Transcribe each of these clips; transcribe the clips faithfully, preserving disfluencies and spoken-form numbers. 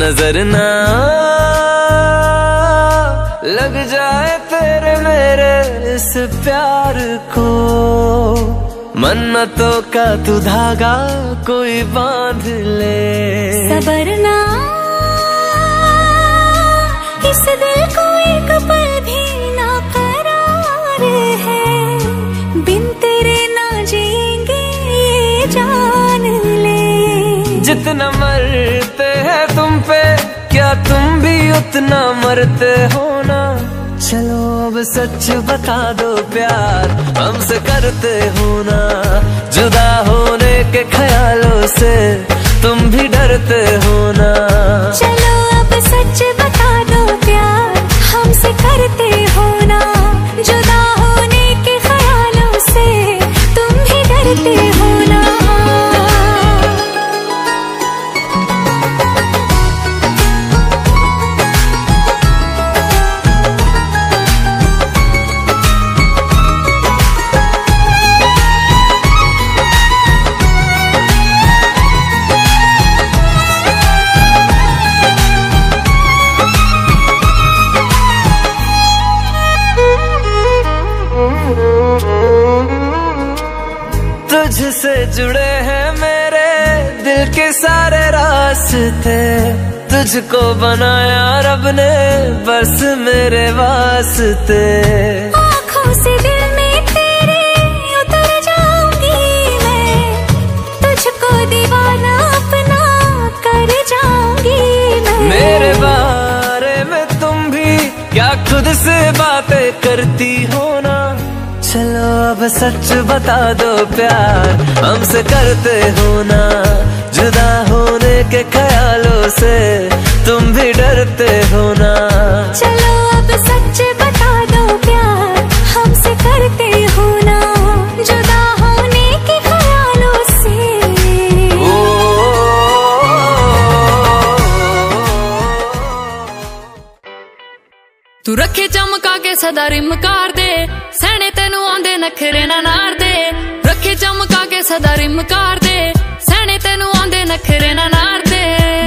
नजर ना लग जाए तेरे मेरे इस प्यार को। मन्नतों का तू धागा कोई बांध ले, सबर ना इस दिल को एक पल भी ना करार है। बिन तेरे ना जिएंगे ये जान ले। जितना मरते हैं तुम पे क्या तुम भी उतना मरते हो ना। चलो अब सच बता दो प्यार हमसे करते हो ना। जुदा होने के ख्यालों से तुम भी डरते हो ना। चलो अब सच बता दो प्यार हमसे करते हो ना। जुदा होने के ख्यालों से तुम भी डरते हो ना। तुझसे जुड़े हैं मेरे दिल के सारे रास्ते, तुझको बनाया रब ने बस मेरे वास्ते। आँखों से दिल में तेरे उतर जाऊंगी मैं, तुझको दीवाना अपना कर जाऊंगी मैं। मेरे बारे में तुम भी क्या खुद से बातें करती हो ना। चलो अब सच बता दो प्यार हमसे करते हो ना। जुदा होने के ख्यालों से तुम भी डरते हो ना। चलो अब सच बता दो प्यार हमसे करते हो ना। जुदा होने के ख्यालों से ओ, ओ, ओ, ओ। तू रखे चमका के सदा रिमकार दे, सैने तेनू आंदे नखरे ना नार दे। रखे चमका के सदा रिमकार दे, सैने तेनू आंदे नखरे ना नार दे।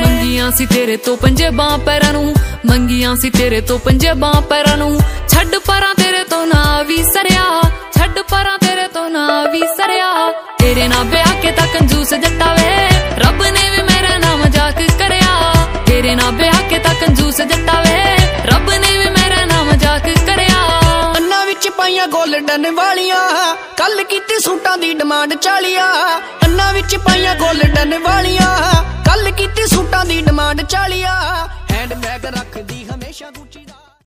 मंगियां सी तेरे तो पंजे बां पैरां नू, मंगियां सी तेरे तो पंजे बां पैरां नू। छड़ परां तेरे तो ना वी सरिया, छड़ परां तेरे तो ना वी सरिया। तेरे ना ब्याह के ता कंजूस जट्टा वे, रब ने भी मेरा ना मजाक करया। तेरे ना ब्याह के ता कंजूस जट्टा वे, रब ने भी मेरा ना मजाक करया। पाइया गोल्डन वालिया कल कीती सूटां दी डिमांड चालिया। अन्ना विच पाइया गोल्डन वालिया कल कीती सूटां दी डिमांड चालिया। हैंडबैग रख दी हमेशा गुची।